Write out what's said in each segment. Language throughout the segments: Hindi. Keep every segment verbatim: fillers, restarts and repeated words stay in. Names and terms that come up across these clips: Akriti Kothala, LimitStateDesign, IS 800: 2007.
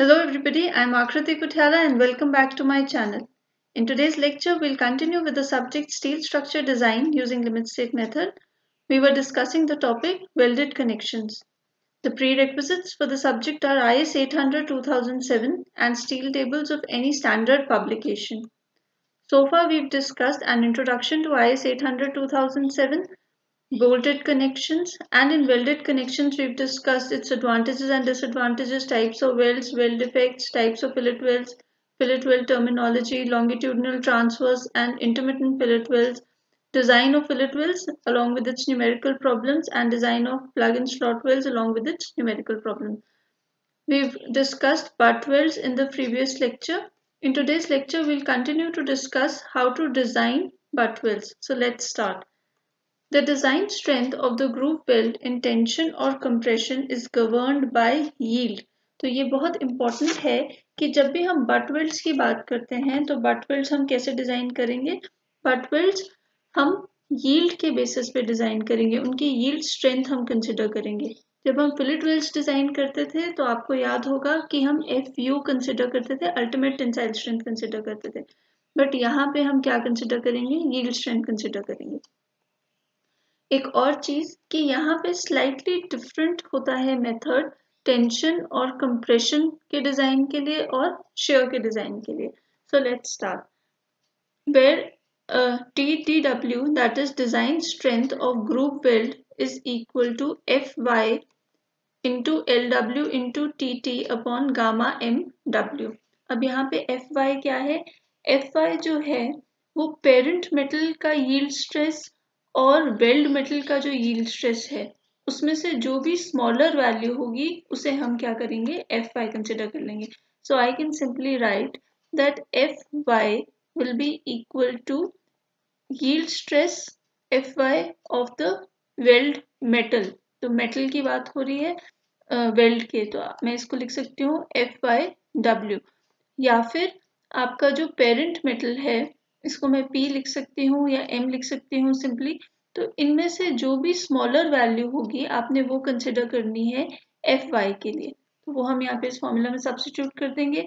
Hello everybody, I am Akriti Kothala and welcome back to my channel. In today's lecture, we'll continue with the subject steel structure design using limit state method. We were discussing the topic welded connections. The prerequisites for the subject are I S eight hundred two thousand seven and steel tables of any standard publication. So far we've discussed an introduction to I S eight hundred two thousand seven, bolted connections, and in welded connections we've discussed its advantages and disadvantages, types of welds, weld effects, types of fillet welds, fillet weld terminology, longitudinal transverse and intermittent fillet welds, design of fillet welds along with its numerical problems, and design of plug and slot welds along with its numerical problems. We've discussed butt welds in the previous lecture. In today's lecture we'll continue to discuss how to design butt welds. So let's start. The design strength of the groove weld in tension और compression is governed by yield. तो ये बहुत important है कि जब भी हम butt welds की बात करते हैं तो butt welds हम कैसे design करेंगे? Butt welds हम yield के basis पे design करेंगे, उनकी yield strength हम consider करेंगे. जब हम fillet welds design करते थे तो आपको याद होगा कि हम F U consider करते थे, ultimate tensile strength consider करते थे. But यहाँ पे हम क्या consider करेंगे? Yield strength consider करेंगे. एक और चीज कि यहाँ पे slightly different होता है method tension और compression के design के लिए और shear के design के लिए. So let's start. Where uh, T T W, that is design strength of groove weld, is equal to F Y into L W into T T upon gamma M W. अब यहाँ पे F Y क्या है? F Y जो है वो parent metal का yield stress और वेल्ड मेटल का जो यील्ड स्ट्रेस है उसमें से जो भी स्मॉलर वैल्यू होगी उसे हम क्या करेंगे? एफ वाई कंसिडर कर लेंगे. So I can simply write that F Y will be equal to yield stress F Y of the weld metal. तो मेटल की बात हो रही है वेल्ड uh, के, तो मैं इसको लिख सकती हूँ एफ वाई डब्ल्यू, या फिर आपका जो पेरेंट मेटल है इसको मैं P लिख सकती हूँ या M लिख सकती हूँ सिंपली. तो इनमें से जो भी स्मॉलर वैल्यू होगी आपने वो कंसिडर करनी है F Y के लिए, तो वो हम यहाँ पे इस फॉर्मूला में सब्स्टिट्यूट कर देंगे.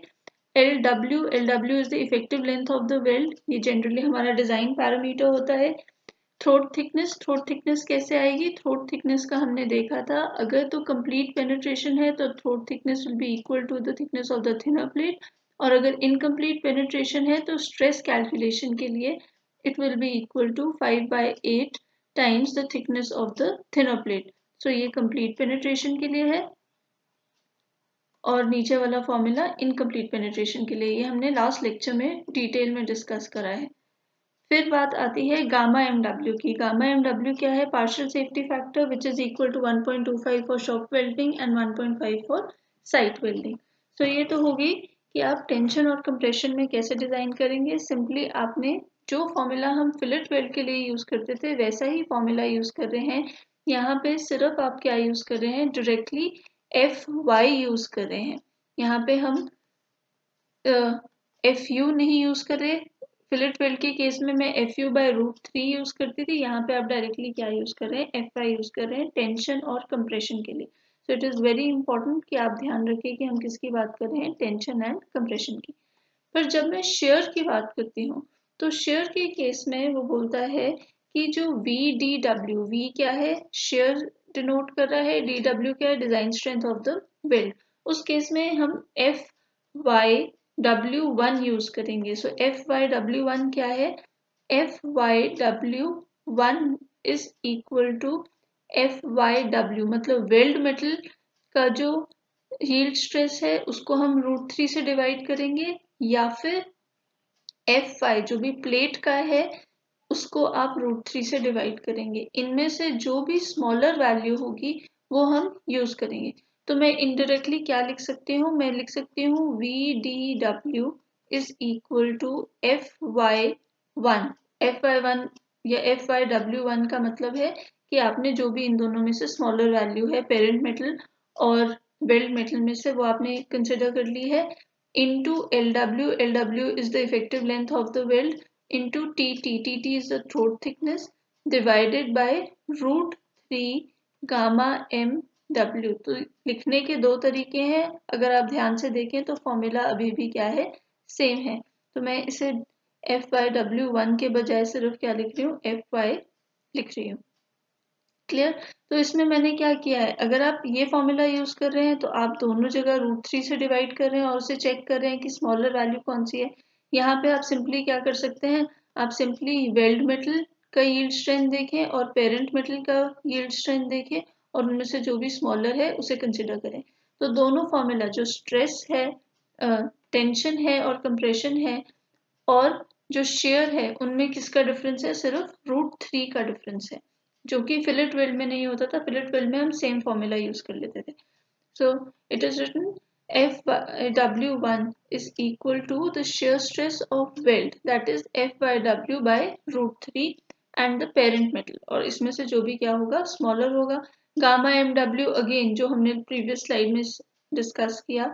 L W, L W is the effective length of the weld, ये जनरली हमारा डिजाइन पैरामीटर होता है. थ्रोट थिकनेस, थ्रोट थिकनेस कैसे आएगी? थ्रोट थिकनेस का हमने देखा था, अगर तो कंप्लीट पेनिट्रेशन है तो throat thickness will be equal to the thickness of the thinner plate, और अगर इनकम्प्लीट पेनिट्रेशन है तो स्ट्रेस कैलकुलेशन के लिए it will be equal to five by eight times the thickness of the thinner plate. So ये कंप्लीट पेनिट्रेशन के लिए है और नीचे वाला फॉर्मूला इनकम्प्लीट पेनिट्रेशन के लिए, ये हमने लास्ट लेक्चर में डिटेल में डिस्कस करा है. फिर बात आती है गामा एम डब्ल्यू की. गामा एम डब्ल्यू क्या है? Partial safety factor which is equal to one point two five for shop welding and one point five for site welding. So ये तो होगी कि आप टेंशन और कंप्रेशन में कैसे डिज़ाइन करेंगे. सिंपली आपने जो फॉर्मूला हम फिलेट वेल्ड के लिए यूज़ करते थे वैसा ही फॉर्मूला यूज़ कर रहे हैं. यहाँ पे सिर्फ आप क्या यूज़ कर रहे हैं? डायरेक्टली एफ वाई यूज़ कर रहे हैं. यहाँ पे हम एफ यू नहीं यूज़ कर रहे. फिलेट वेल्ड के केस में मैं F U by root three use करती थी, यहाँ पे आप डायरेक्टली क्या यूज़ कर रहे हैं? एफ वाई यूज़ कर रहे हैं टेंशन और कंप्रेशन के लिए. So it is very important कि आप ध्यान रखें कि हम किसकी बात कर रहे हैं, टेंशन एंड कंप्रेशन की. पर जब मैं शेयर की बात करती हूँ तो शेयर के केस में वो बोलता है कि जो वी डी डब्ल्यू, वी क्या है? शेयर डिनोट कर रहा है, डी डब्ल्यू क्या है? Design strength of the weld. उस केस में हम F Y W one use करेंगे. So F Y W one क्या है? F Y W one is equal to F Y W, मतलब वेल्ड मेटल का जो यील्ड स्ट्रेस है उसको हम रूट थ्री से डिवाइड करेंगे, या फिर एफ वाई जो भी प्लेट का है उसको आप रूट थ्री से डिवाइड करेंगे. इनमें से जो भी स्मॉलर वैल्यू होगी वो हम यूज करेंगे. तो मैं इनडायरेक्टली क्या लिख सकती हूँ? मैं लिख सकती हूँ V D W is equal to F Y one. F Y one या एफ वाई डब्ल्यू वन का मतलब है कि आपने जो भी इन दोनों में से स्मॉलर वैल्यू है, पेरेंट मेटल और वेल्ड मेटल में से, वो आपने कंसिडर कर ली है. Into L W, L W is the effective length of the weld, into T T, T T is the throat thickness, divided by root three gamma M W. तो लिखने के दो तरीके हैं, अगर आप ध्यान से देखें तो फॉर्मूला अभी भी क्या है, सेम है। तो मैं इसे एफ बाई डब्ल्यू वन के बजाय सिर्फ क्या लिख रही हूँ, एफ बाई लिख रही हूँ। क्लियर। तो इसमें मैंने क्या किया है, अगर आप ये फॉर्मूला यूज कर रहे हैं तो आप दोनों जगह रूट थ्री से डिवाइड कर रहे हैं और उसे चेक कर रहे हैं कि स्मॉलर वैल्यू कौन सी है। यहाँ पे आप सिंपली क्या कर सकते हैं, आप सिंपली वेल्ड मेटल का यील्ड स्ट्रेंथ देखें और पेरेंट मेटल का यील्ड स्ट्रेंथ देखें और उनमें से जो भी स्मॉलर है उसे कंसिडर करें। तो दोनों फॉर्मूला जो स्ट्रेस है, टेंशन है और कंप्रेशन है और जो शेयर है, उनमें किसका डिफरेंस है, सिर्फ रूट थ्री का डिफरेंस है, जो कि फिलेट वेल्ड में नहीं होता था। फिलेट वेल्ड में हम सेम फॉर्मूला यूज कर लेते थे। So it is written F W one is equal to the shear stress of weld, that is F by W by root three and the parent metal, और इसमें से जो भी क्या होगा स्मॉलर होगा। गामा एम डब्ल्यू अगेन जो हमने प्रीवियस स्लाइड में डिस्कस किया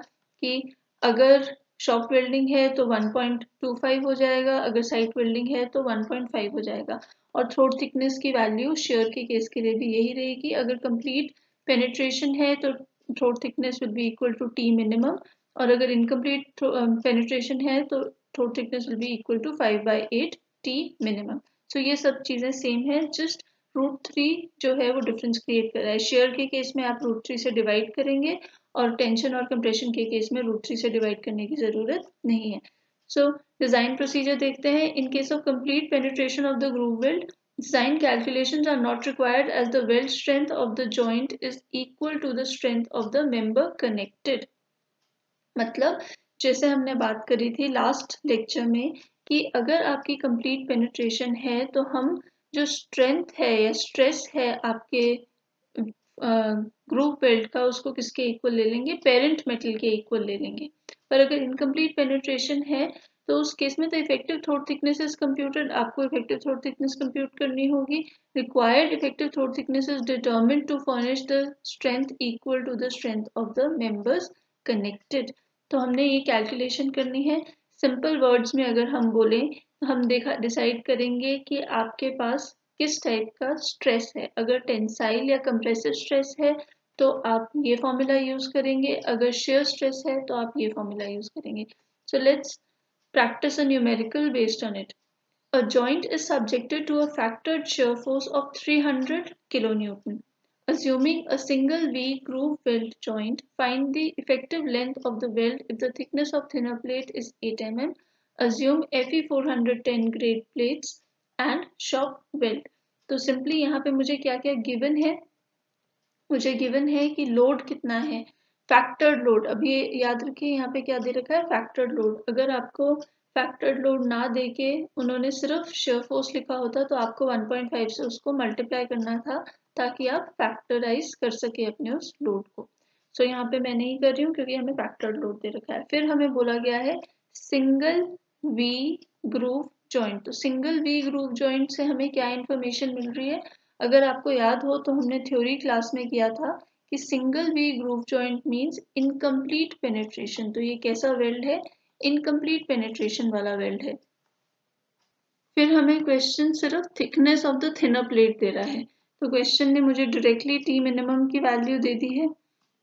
कि अगर शॉप वेल्डिंग है तो वन पॉइंट टू फाइव हो जाएगा, अगर साइट वेल्डिंग है तो वन पॉइंट फाइव हो जाएगा। और थ्रोट थिकनेस की वैल्यू शेयर के केस के लिए भी यही रहेगी, अगर कंप्लीट पेनिट्रेशन है तो throat thickness will be equal to T minimum, और अगर इनकम्प्लीट पेनिट्रेशन है तो throat thickness will be equal to five by eight T minimum. So ये सब चीज़ें सेम है, जस्ट रूट थ्री जो है वो डिफरेंस क्रिएट कर रहा है। शेयर के केस में आप रूट थ्री से डिवाइड करेंगे और टेंशन और कंप्रेशन के केस में रूट थ्री से डिवाइड करने की ज़रूरत नहीं है। सो डिज़ाइन प्रोसीजर देखते हैं। In case of complete penetration of the groove weld, design calculations are not required as the weld strength of the joint is equal to the strength of the member connected. मतलब जैसे हमने बात करी थी लास्ट लेक्चर में कि अगर आपकी कंप्लीट पेनिट्रेशन है तो हम जो स्ट्रेंथ है या स्ट्रेस है आपके ग्रूप वेल्ड का, उसको किसके इक्वल ले लेंगे, पेरेंट मेटल के इक्वल ले लेंगे। पर अगर इनकम्प्लीट पेनिट्रेशन है तो उस केस में तो effective throat thickness is computed, आपको इफेक्टिव थ्रोट थिकनेस कंप्यूट करनी होगी। Required effective throat thickness is determined to furnish the strength equal to the strength of the members connected. तो हमने ये कैलकुलेशन करनी है। सिंपल वर्ड्स में अगर हम बोलें, हम देखा डिसाइड करेंगे कि आपके पास किस टाइप का स्ट्रेस है। अगर टेंसाइल या कंप्रेसिव स्ट्रेस है तो आप ये फॉर्मूला यूज करेंगे, अगर शेयर स्ट्रेस है तो आप ये फॉर्मूला यूज करेंगे। So let's practice a numerical based on it. A joint is subjected to a factored shear force of three hundred kilonewton. Assuming a single V groove weld joint, find the effective length of the weld if the thickness of thinner plate is eight millimeters. Assume Fe four ten grade plates and shop weld. तो simply यहाँ पे मुझे क्या क्या given है, मुझे given है कि load कितना है, फैक्टर्ड लोड। अभी याद रखिए यहाँ पे क्या दे रखा है, फैक्टर्ड लोड। अगर आपको फैक्टर्ड लोड ना दे के उन्होंने सिर्फ शेयर फोर्स लिखा होता तो आपको वन पॉइंट फाइव से उसको मल्टीप्लाई करना था ताकि आप फैक्टराइज कर सके अपने उस लोड को। सो so, यहाँ पे मैं नहीं कर रही हूँ क्योंकि हमें फैक्टर्ड लोड दे रखा है। फिर हमें बोला गया है सिंगल वी ग्रूव जॉइंट। तो सिंगल वी ग्रूव जॉइंट से हमें क्या इन्फॉर्मेशन मिल रही है, अगर आपको याद हो तो हमने थ्योरी क्लास में किया था कि single V groove joint means incomplete penetration. तो ये कैसा वेल्ड है, इनकम्प्लीट पेनिट्रेशन वाला वेल्ड है। फिर हमें क्वेश्चन सिर्फ thickness of the thinner plate दे रहा है, तो क्वेश्चन ने मुझे डायरेक्टली टी मिनिमम की वैल्यू दे दी है।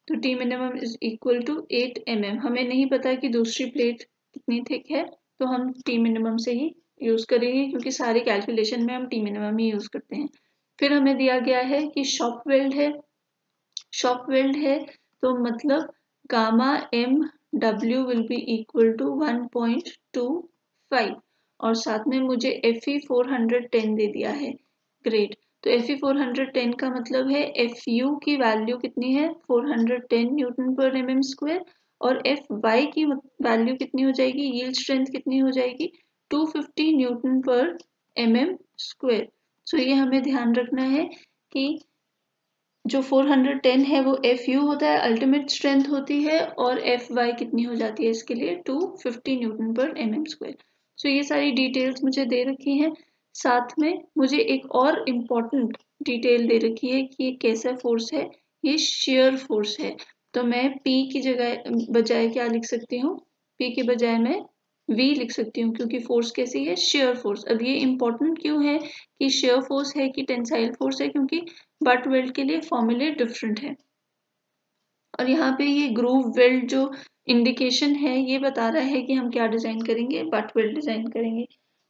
तो T minimum is equal to eight M M. हमें नहीं पता कि दूसरी प्लेट कितनी थिक है तो हम टी मिनिमम से ही यूज करेंगे क्योंकि सारे कैलकुलेशन में हम टी मिनिमम ही यूज करते हैं। फिर हमें दिया गया है कि शॉप वेल्ड है, शॉप वेल्ड है तो मतलब gamma M W will be equal to one point two five और साथ में मुझे F E four hundred ten दे दिया है ग्रेड। तो F E four hundred ten का मतलब है एफ यू की वैल्यू कितनी है, फोर हंड्रेड टेन न्यूटन पर एम एम स्क्वायर, और एफ वाई की वैल्यू कितनी हो जाएगी, यील्ड स्ट्रेंथ कितनी हो जाएगी, टू फिफ्टी न्यूटन पर एम एम स्क्वायर। सो ये हमें ध्यान रखना है कि जो फोर हंड्रेड टेन है वो एफ यू होता है, अल्टीमेट स्ट्रेंथ होती है, और एफ वाई कितनी हो जाती है इसके लिए, टू फिफ्टी न्यूटन पर एम एम स्क्वायर। सो ये सारी डिटेल्स मुझे दे रखी हैं। साथ में मुझे एक और इम्पॉर्टेंट डिटेल दे रखी है कि ये कैसा फोर्स है, ये शेयर फोर्स है। तो मैं P की जगह बजाय क्या लिख सकती हूँ, P की बजाय मैं V लिख सकती हूँ क्योंकि फोर्स कैसी है, शेयर फोर्स। अब ये इम्पोर्टेंट क्यों है कि शेयर फोर्स है कि टेंसाइल फोर्स है, क्योंकि बट वेल्ड के लिए फॉर्मूले डिफरेंट है। और यहाँ पे ये ग्रूव वेल्ड जो इंडिकेशन है ये बता रहा है कि हम क्या डिज़ाइन करेंगे, बट वेल्ड डिज़ाइन करेंगे।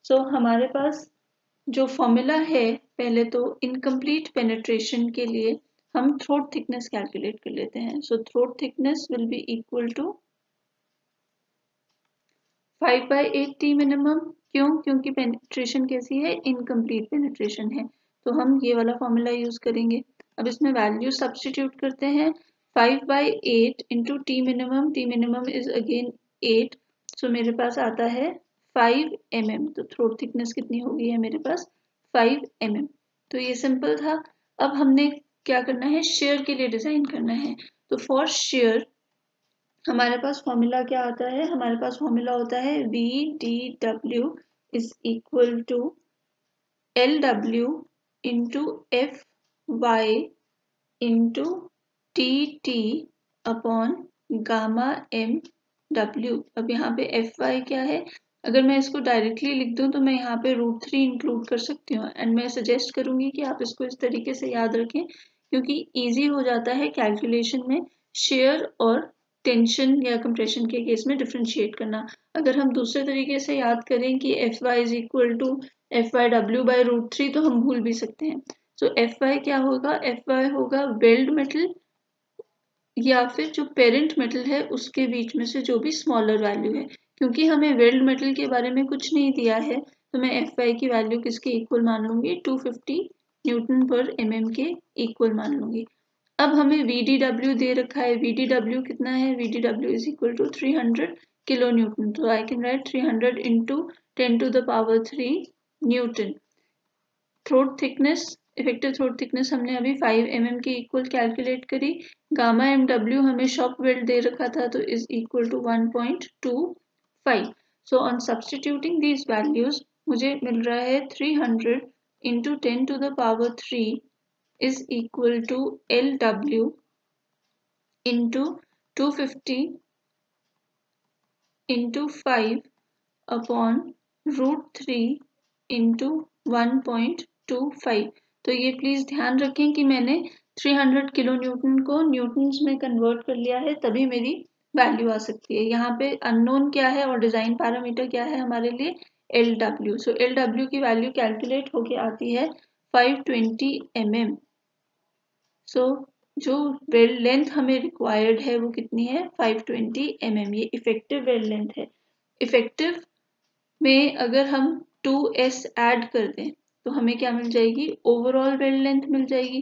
सो so, हमारे पास जो फॉर्मूला है, पहले तो इनकम्प्लीट पेनिट्रेशन के लिए हम थ्रोट थिकनेस कैलकुलेट कर लेते हैं। So throat thickness will be equal to five by eight T minimum. क्यों? क्योंकि पेनिट्रेशन कैसी है, इनकम्प्लीट पेनिट्रेशन है, तो हम ये वाला फॉर्मूला यूज करेंगे। अब इसमें वैल्यू सब्सटीट्यूट करते हैं, five by eight into T minimum, T minimum is again eight, so मेरे पास आता है फाइव एम एम। तो थ्रोट थिकनेस कितनी हो गई है मेरे पास, फाइव एम एम। तो ये सिंपल था। अब हमने क्या करना है, शेयर के लिए डिजाइन करना है। तो फॉर शेयर हमारे पास फॉर्मूला क्या आता है, हमारे पास फॉर्मूला होता है V D W is equal to L W into F Y into T T upon gamma M W. अब यहाँ पे एफ वाई क्या है, अगर मैं इसको डायरेक्टली लिख दूँ तो मैं यहाँ पे रूट थ्री इंक्लूड कर सकती हूँ, एंड मैं सजेस्ट करूँगी कि आप इसको इस तरीके से याद रखें क्योंकि ईजी हो जाता है कैलकुलेशन में शेयर और टेंशन या कंप्रेशन के केस में डिफ्रेंशिएट करना। अगर हम दूसरे तरीके से याद करें कि F Y is equal to F Y W by root three, तो हम भूल भी सकते हैं। सो एफ वाई क्या होगा, एफ वाई होगा वेल्ड मेटल या फिर जो पेरेंट मेटल है उसके बीच में से जो भी स्मॉलर वैल्यू है, क्योंकि हमें वेल्ड मेटल के बारे में कुछ नहीं दिया है, तो मैं एफ वाई की वैल्यू किसके इक्वल मान लूँगी, टू फिफ्टी न्यूटन पर एम एम के इक्वल मान लूँगी। अब हमें वी डी डब्ल्यू दे रखा है, वी डी डब्ल्यू कितना है, V D W is equal to three hundred kilo newton. तो I can write three hundred into ten to the power three newton. Throat thickness, effective throat thickness हमने अभी फाइव एम एम के इक्वल कैलकुलेट करी। गामा एम डब्ल्यू हमें शॉप वेल्ड दे रखा था, तो is equal to one point two five. So on substituting these values मुझे मिल रहा है three hundred into ten to the power three is equal to L W into two fifty into five upon root three into one point two five. तो ये प्लीज़ ध्यान रखें कि मैंने थ्री हंड्रेड किलो न्यूटन को न्यूटन्स में कन्वर्ट कर लिया है, तभी मेरी वैल्यू आ सकती है। यहाँ पे अननोन क्या है और डिज़ाइन पैरामीटर क्या है हमारे लिए, L W. So L W की वैल्यू कैलकुलेट होके आती है five twenty M M. So जो वेल लेंथ हमें रिक्वायर्ड है वो कितनी है, फाइव ट्वेंटी एम एम। ये इफेक्टिव वेल लेंथ है। इफेक्टिव में अगर हम टू एस ऐड कर दें तो हमें क्या मिल जाएगी, ओवरऑल वेल लेंथ मिल जाएगी।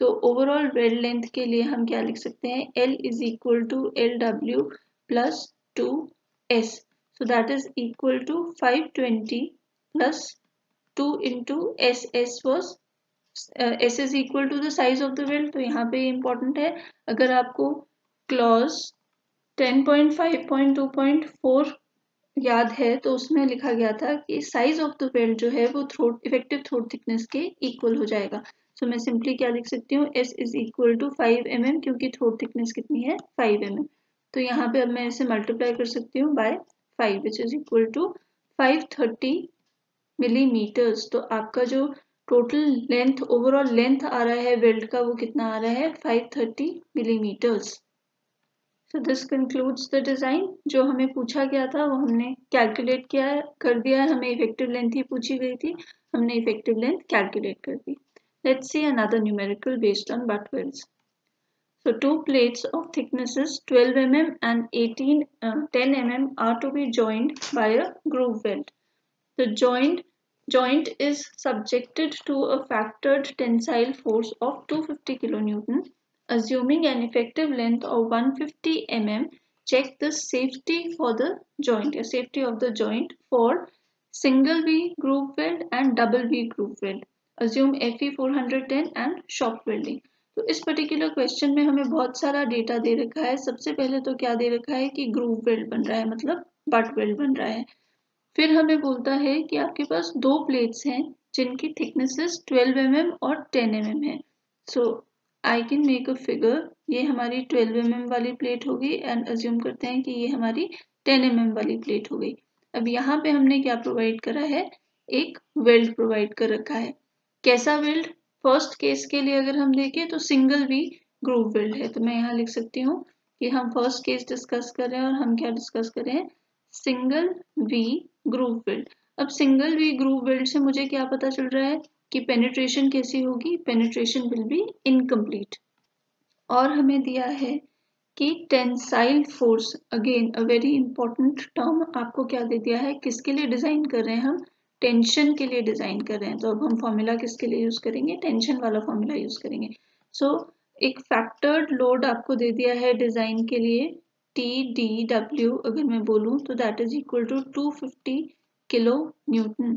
तो ओवरऑल वेल लेंथ के लिए हम क्या लिख सकते हैं, L is equal to L W plus two S. So that is equal to five twenty plus two into S. S was S is equal to the size of the weld. तो यहाँ पे इंपॉर्टेंट है, अगर आपको clause ten point five point two point four याद है तो उसमें लिखा गया था कि साइज ऑफ द वेल्ड जो है वो थ्रोट इफेक्टिव थ्रोट थिकनेस के इक्वल हो जाएगा। सो so, मैं सिंपली क्या लिख सकती हूँ, S is equal to five M M, क्योंकि थ्रोट थिकनेस कितनी है, फाइव एम एम। तो यहाँ पे अब मैं इसे मल्टीप्लाई कर सकती हूँ by five, which is equal to five thirty millimetres. तो आपका जो टोटल लेंथ, ओवरऑल लेंथ आ रहा है वेल्ड का, वो कितना आ रहा है, five thirty millimetres. So this concludes the design. जो हमें पूछा गया था वो हमने कैलकुलेट किया कर दिया है, हमें इफेक्टिव लेंथ ही पूछी गई थी, हमने इफेक्टिव लेंथ कैलकुलेट कर दी। Let's see another numerical based on butt welds. So two plates of thicknesses twelve M M and eighteen ten M M are to be joined by a groove weld. The joint joint is subjected to a factored tensile force of two fifty kilo newton. Assuming an effective length of one hundred fifty millimeters, check the safety for the joint, or safety of the joint for single V groove weld and double V groove weld. Assume Fe four ten and shop welding. तो इस पर्टिकुलर क्वेश्चन में हमें बहुत सारा डेटा दे रखा है। सबसे पहले तो क्या दे रखा है कि ग्रूव वेल्ड बन रहा है, मतलब बट वेल्ड बन रहा है। फिर हमें बोलता है कि आपके पास दो प्लेट्स हैं जिनकी थिकनेसेस ट्वेल्व एम एम और टेन एम एम है। So so, I can make a figure, ये हमारी ट्वेल्व एम एम वाली प्लेट होगी एंड अज्यूम करते हैं कि ये हमारी टेन एम एम वाली प्लेट हो गई। अब यहाँ पे हमने क्या प्रोवाइड करा है, एक वेल्ड प्रोवाइड कर रखा है। कैसा वेल्ड? फर्स्ट केस के लिए अगर हम देखें तो सिंगल वी ग्रूव बिल्ड है। तो मैं यहाँ लिख सकती हूँ कि हम फर्स्ट केस डिस्कस कर रहे हैं और हम क्या डिस्कस कर रहे हैं, सिंगल वी ग्रूव बिल्ड। अब सिंगल वी ग्रूव बिल्ड से मुझे क्या पता चल रहा है कि पेनिट्रेशन कैसी होगी, पेनिट्रेशन विल बी इनकम्प्लीट। और हमें दिया है कि tensile force, again a very important term, आपको क्या दे दिया है, किसके लिए डिजाइन कर रहे हैं हम, टेंशन के लिए डिजाइन कर रहे हैं। तो अब हम फॉर्मूला किसके लिए यूज करेंगे, टेंशन वाला फॉर्मूला यूज करेंगे। सो so, एक फैक्टर्ड लोड आपको दे दिया है डिजाइन के लिए टी डी डब्ल्यू, अगर मैं बोलूँ तो that is equal to two fifty kilo newton.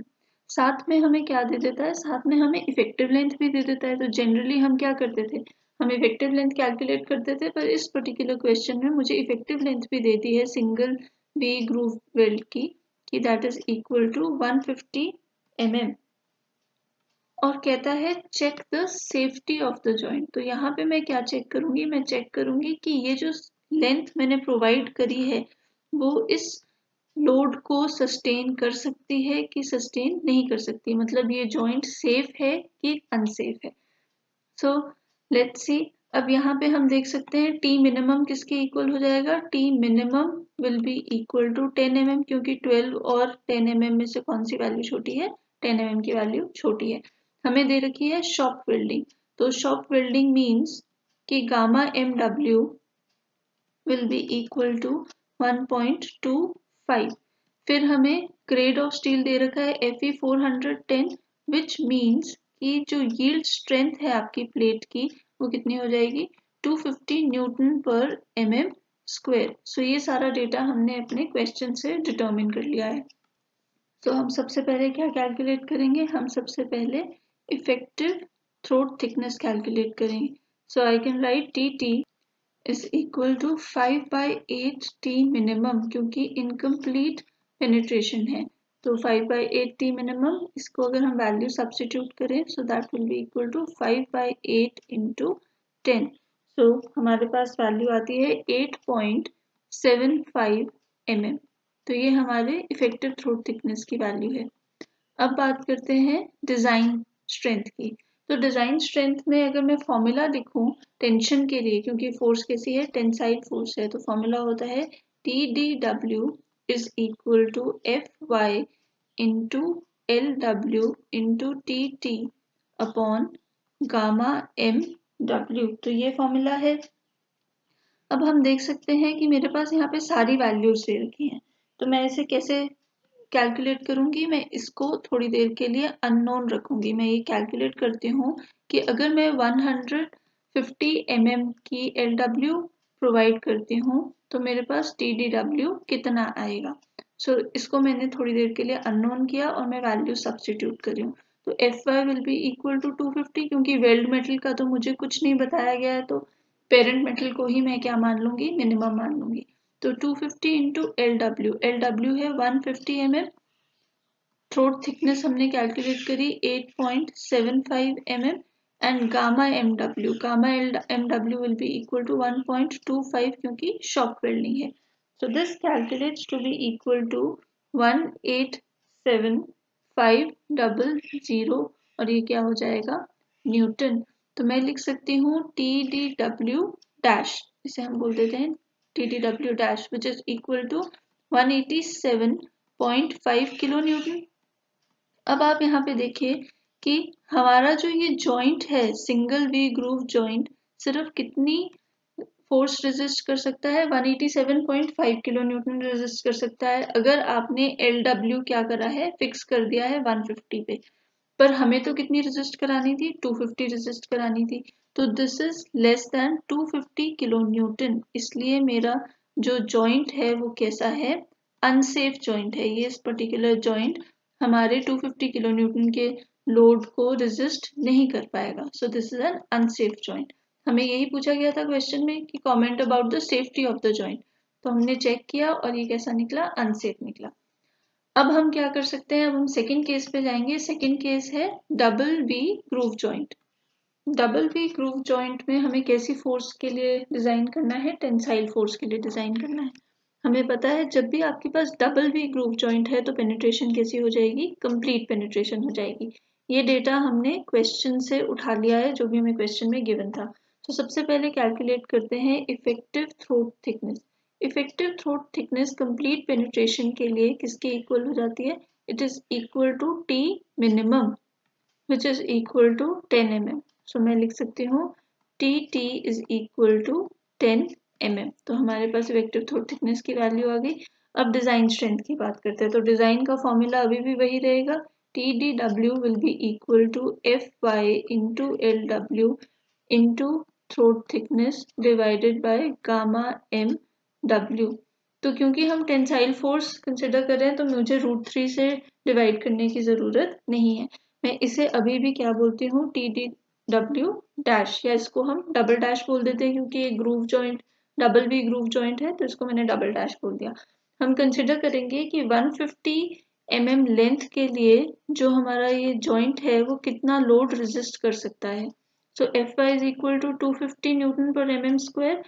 साथ में हमें क्या दे देता है, साथ में हमें इफेक्टिव लेंथ भी दे देता है। तो जनरली हम क्या करते थे, हम इफेक्टिव लेंथ कैलकुलेट करते थे, पर इस पर्टिकुलर क्वेश्चन में मुझे इफेक्टिव लेंथ भी दे दी है सिंगल वी ग्रूव वेल्ड की, कि that is equal to one fifty M M, और कहता है check the safety of the joint. तो यहाँ पे मैं क्या चेक करूंगी, मैं चेक करूंगी कि ये जो लेंथ मैंने प्रोवाइड करी है वो इस लोड को सस्टेन कर सकती है कि सस्टेन नहीं कर सकती, मतलब ये जॉइंट सेफ है कि अनसेफ है। सो लेट्स सी, अब यहाँ पे हम देख सकते हैं टी मिनिमम किसके इक्वल हो जाएगा, T minimum will be equal to ten M M, क्योंकि ट्वेल्व और टेन एम एम में से कौन सी वैल्यू छोटी है, टेन एम एम की वैल्यू छोटी है। हमें दे रखी है शॉप वेल्डिंग, तो शॉप वेल्डिंग मीन्स कि gamma M W will be equal to one point two five. फिर हमें ग्रेड ऑफ स्टील दे रखा है FE four hundred ten, which means कि जो यील्ड स्ट्रेंथ है आपकी प्लेट की वो कितनी हो जाएगी, टू फिफ्टी न्यूटन पर एम एम स्क्वायर। सो ये सारा डेटा हमने अपने क्वेश्चन से डिटरमिन कर लिया है। तो so, हम सबसे पहले क्या कैलकुलेट करेंगे, हम सबसे पहले इफेक्टिव थ्रोट थिकनेस कैलकुलेट करेंगे। So I can write T T is equal to five by eight T minimum, क्योंकि इनकम्प्लीट पेनिट्रेशन है। तो five by eight T minimum, इसको अगर हम वैल्यू सब्सटीट्यूट करें so that will be equal to five by eight into ten. So हमारे पास वैल्यू आती है eight point seven five M M. तो ये हमारे इफेक्टिव थ्रोट थिकनेस की वैल्यू है। अब बात करते हैं डिज़ाइन स्ट्रेंथ की। तो डिज़ाइन स्ट्रेंथ में अगर मैं फॉर्मूला लिखूँ टेंशन के लिए, क्योंकि फोर्स कैसी है, टेंसाइल फोर्स है, तो फॉर्मूला होता है T D W is equal to Fy into Lw into Tt upon gamma Mw। तो ये फॉर्मूला है। अब हम देख सकते हैं कि मेरे पास यहाँ पे सारी वैल्यूज दे रखी हैं, तो मैं इसे कैसे कैलकुलेट करूँगी, मैं इसको थोड़ी देर के लिए अननोन रखूँगी। मैं ये कैलकुलेट करती हूँ कि अगर मैं वन फिफ्टी एम एम की Lw प्रोवाइड करती हूँ तो मेरे पास टी डी डब्ल्यू कितना आएगा। सो so, इसको मैंने थोड़ी देर के लिए अननोन किया और मैं वैल्यू सब्सटीट्यूट करी हूँ। तो F Y will be equal to two fifty, क्योंकि वेल्ड मेटल का तो मुझे कुछ नहीं बताया गया है, तो पेरेंट मेटल को ही मैं क्या मान लूँगी, मिनिमम मान लूँगी। तो two fifty into L W, L W है one fifty M M, throat thickness हमने कैलकुलेट करी eight point seven five M M, and gamma M W, gamma M W will be equal to one point two five, क्योंकि शॉप वेल्डिंग है। So this calculates to be equal to one eight seven five double zero, और ये क्या हो जाएगा, न्यूटन। तो मैं लिख सकती हूँ टी डी डब्ल्यू डैश, इसे हम बोल देते हैं T D W dash, which is equal to one eighty seven point five kilo newton. अब आप यहाँ पे देखिए कि हमारा जो ये जॉइंट है, सिंगल वी ग्रूव जॉइंट, सिर्फ कितनी फोर्स रेजिस्ट कर सकता है, one eighty seven point five kilo newton resist कर सकता है। अगर आपने एल डब्ल्यू क्या करा है, फिक्स कर दिया है वन फिफ्टी पे, पर हमें तो कितनी रेजिस्ट करानी थी, टू फिफ्टी रेजिस्ट करानी थी। तो this is less than two fifty kilo newton, इसलिए मेरा जो जॉइंट है वो कैसा है, अनसेफ जॉइंट है। ये इस पर्टिकुलर जॉइंट हमारे टू फिफ्टी किलो न्यूटन के लोड को रेजिस्ट नहीं कर पाएगा। So this is an unsafe joint. हमें यही पूछा गया था क्वेश्चन में कि comment about the safety of the joint, तो हमने चेक किया और ये कैसा निकला, अनसेफ निकला। अब हम क्या कर सकते हैं, अब हम सेकंड केस पे जाएंगे। सेकंड केस है double V groove joint. Double V groove joint में हमें कैसी फोर्स के लिए डिजाइन करना है, टेंसाइल फोर्स के लिए डिजाइन करना है। हमें पता है जब भी आपके पास डबल वी ग्रूव जॉइंट है तो पेनिट्रेशन कैसी हो जाएगी, कंप्लीट पेनिट्रेशन हो जाएगी। ये डेटा हमने क्वेश्चन से उठा लिया है जो भी हमें क्वेश्चन में गिवन था। तो सबसे पहले कैलकुलेट करते हैं effective throat thickness. Effective throat thickness complete penetration के लिए किसके इक्वल हो जाती है? It is equal to T minimum which is equal to ten M M. So मैं लिख सकती हूँ T T is equal to ten M M. तो हमारे पास इफेक्टिव थ्रोट थिकनेस की वैल्यू आ गई। अब डिजाइन स्ट्रेंथ की बात करते हैं, तो डिजाइन का फॉर्मूला अभी भी वही रहेगा, T D W will be equal to F Y into L W into throat thickness divided by gamma M W. तो क्योंकि हम टेंसाइल फोर्स कंसिडर कर रहे हैं तो मुझे रूट थ्री से डिवाइड करने की ज़रूरत नहीं है। मैं इसे अभी भी क्या बोलती हूँ, टी डी डब्ल्यू डैश, या इसको हम डबल डैश बोल देते हैं क्योंकि ये ग्रूव जॉइंट डबल भी ग्रूव जॉइंट है तो इसको मैंने डबल डैश बोल दिया। हम कंसिडर करेंगे कि one fifty M M length के लिए जो हमारा ये जॉइंट है वो कितना लोड रेजिस्ट कर सकता है। So F Y is equal to two fifty newton पर M M square,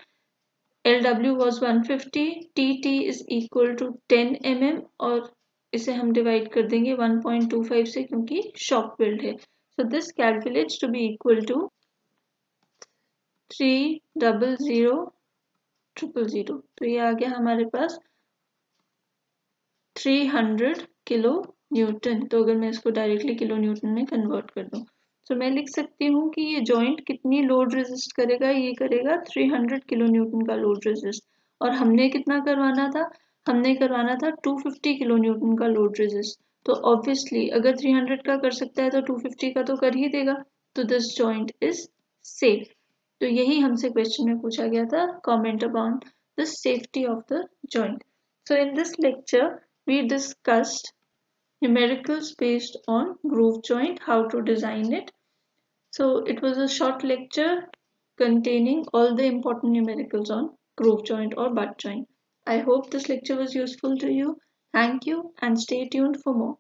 L W was one fifty, T T is equal to ten M M, और इसे हम डिवाइड कर देंगे वन पॉइंट टू फाइव से क्योंकि शॉक बिल्ड है। So this calculates to be equal to three double zero triple zero. तो ये आ गया हमारे पास थ्री हंड्रेड किलो न्यूटन। तो अगर मैं इसको डायरेक्टली किलो न्यूटन में कन्वर्ट कर दूं तो so, मैं लिख सकती हूँ कि ये जॉइंट कितनी लोड रेजिस्ट करेगा, ये करेगा थ्री हंड्रेड किलो न्यूटन का लोड रेजिस्ट। और हमने कितना करवाना था, हमने करवाना था टू फिफ्टी किलो न्यूटन का लोड रेजिस्ट। तो ऑब्वियसली अगर थ्री हंड्रेड का कर सकता है तो टू फिफ्टी का तो कर ही देगा। तो दिस जॉइंट इज सेफ। तो यही हमसे क्वेश्चन में पूछा गया था, comment about the safety of the joint. So in this lecture we discussed numericals based on groove joint, how to design it. So it was a short lecture containing all the important numericals on groove joint or butt joint. I hope this lecture was useful to you. Thank you and stay tuned for more.